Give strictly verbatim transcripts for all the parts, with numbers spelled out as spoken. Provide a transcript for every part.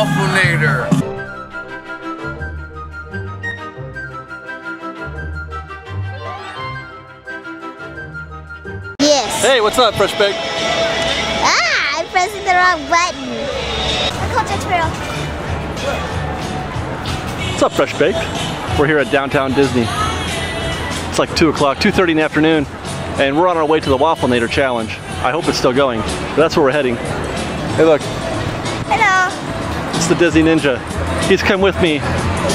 Waffle-inator. Yes. Hey, what's up, Fresh Baked? Ah, I'm pressing the wrong button. I called Judge Merrill. What's up, Fresh Baked? We're here at Downtown Disney. It's like two o'clock, two thirty in the afternoon, and we're on our way to the Waffle-inator challenge. I hope it's still going, but that's where we're heading. Hey, look. Hello. It's the Disney Ninja. He's come with me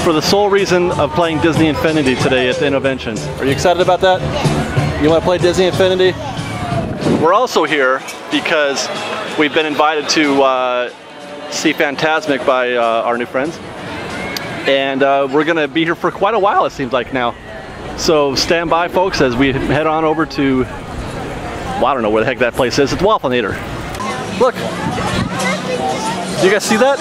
for the sole reason of playing Disney Infinity today at the Inventions. Are you excited about that? Yes. You want to play Disney Infinity? Yes. We're also here because we've been invited to uh, see Fantasmic by uh, our new friends. And uh, we're going to be here for quite a while, it seems like now. So stand by, folks, as we head on over to, well, I don't know where the heck that place is. It's Waffle-inator. Look. You guys see that?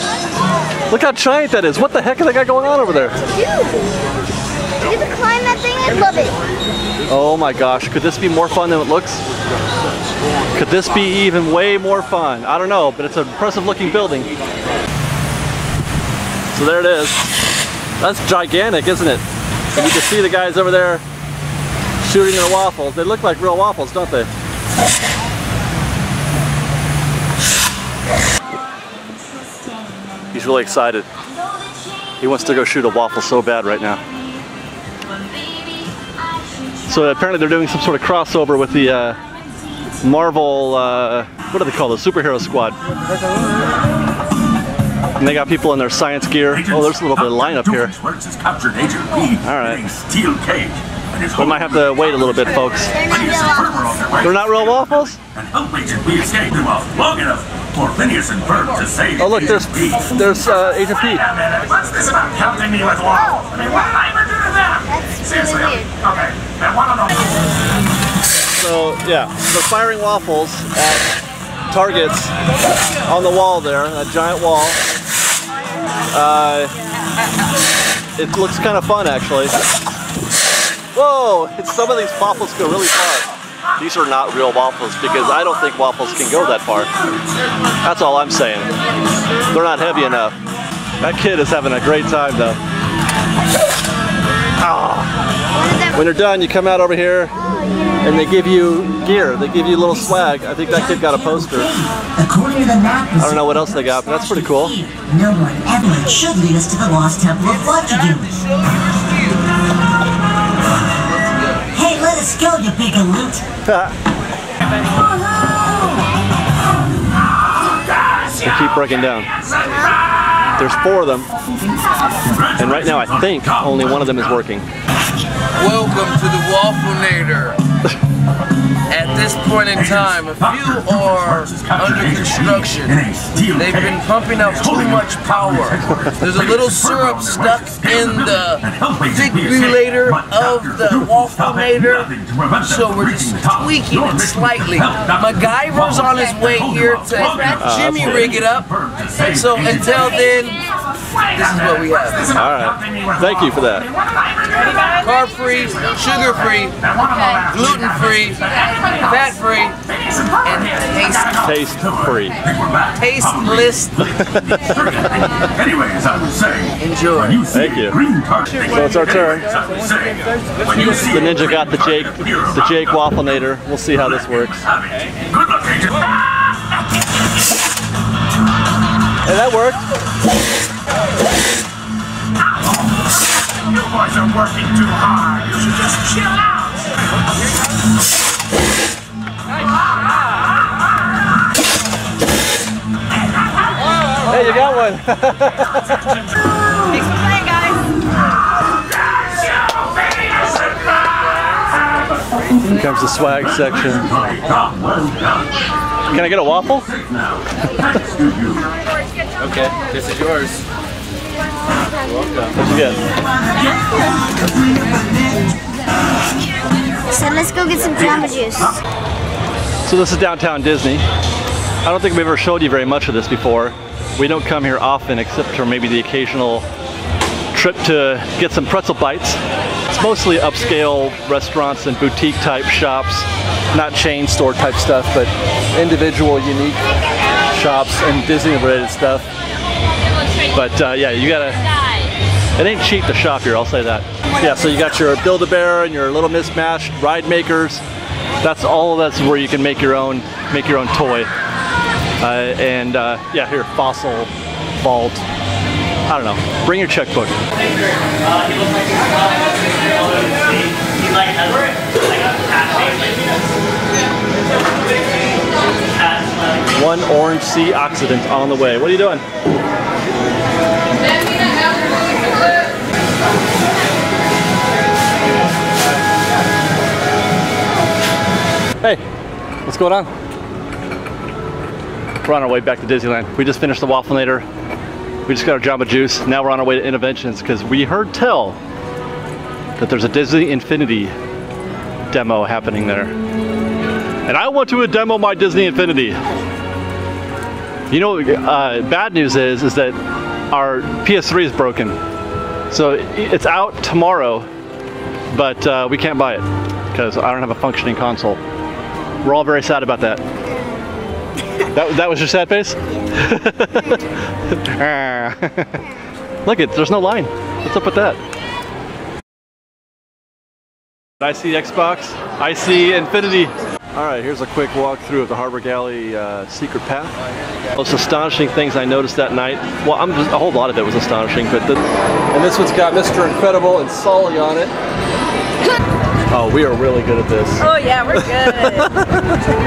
Look how giant that is. What the heck is that guy going on over there? Dude, you can climb that thing and love it. Oh my gosh. Could this be more fun than it looks? Could this be even way more fun? I don't know, but it's an impressive looking building. So there it is. That's gigantic, isn't it? And you can see the guys over there shooting their waffles. They look like real waffles, don't they? He's really excited. He wants to go shoot a waffle so bad right now. So apparently they're doing some sort of crossover with the uh, Marvel, uh, what do they call it? The superhero squad. And they got people in their science gear. Oh, there's a little bit of lineup here. All right. We might have to wait a little bit, folks. They're not real waffles? Oh, look, there's there's uh, Agent Pete. What's this about helping me with waffles? I mean, what am I ever doing with that? Seriously. Okay. Now, why don't I? So, yeah, they're firing waffles at targets on the wall there, a giant wall. Uh, it looks kind of fun, actually. Whoa! It's, some of these waffles go really far. These are not real waffles because I don't think waffles can go that far. That's all I'm saying. They're not heavy enough. That kid is having a great time though. Oh. When you're done, you come out over here and they give you gear. They give you a little swag. I think that kid got a poster. I don't know what else they got, but that's pretty cool. No one ever should lead us to the Lost Temple of Ludge again. Let's go, you big elite. They keep breaking down. There's four of them. And right now, I think only one of them is working. Welcome to the Waffle-inator. At this point in time, if you are under construction, they've been pumping out too much power. There's a little syrup stuck in the fig-bulator of the Waffle-inator, so we're just tweaking it slightly. MacGyver's on his way here to Jimmy rig it up, so until then, this is what we have. Alright, thank you for that. Carb-free, sugar-free, gluten-free, fat-free, and taste-free. Tasteless. Anyways, I would say, enjoy. Thank you. So it's our turn. The Ninja got the Jake, the Jake Waffle-inator. We'll see how this works. Hey, that worked. You boys are working too hard. You should just chill out. Hey, you got one. Thanks for playing, guys. Here comes the swag section. Can I get a waffle? Okay, this is yours. What'd you get? So let's go get some Jamba Juice. So this is Downtown Disney. I don't think we've ever showed you very much of this before. We don't come here often except for maybe the occasional trip to get some pretzel bites. It's mostly upscale restaurants and boutique type shops, not chain store type stuff, but individual unique shops and Disney related stuff. But uh, yeah, you gotta, it ain't cheap to shop here, I'll say that. Yeah, so you got your Build-A-Bear and your Little Miss Mash, Ride Makers. That's all, that's where you can make your own, make your own toy. Uh, and uh, yeah, here, Fossil, Vault. I don't know, bring your checkbook. One orange sea oxidant on the way. What are you doing? Hey, what's going on? We're on our way back to Disneyland. We just finished the Waffle-inator. We just got our Jamba Juice. Now we're on our way to Inventions because we heard tell that there's a Disney Infinity demo happening there. And I want to demo my Disney Infinity. You know, uh, bad news is, is that our P S three is broken. So it's out tomorrow, but uh, we can't buy it because I don't have a functioning console. We're all very sad about that. That, that was your sad face? Look, it, there's no line. What's up with that? I see Xbox, I see Infinity. All right, here's a quick walkthrough of the Harbor Galley uh, secret path. Most astonishing things I noticed that night. Well, I'm just, a whole lot of it was astonishing, but the, and this one's got Mister Incredible and Sully on it. Oh, we are really good at this. Oh yeah, we're good.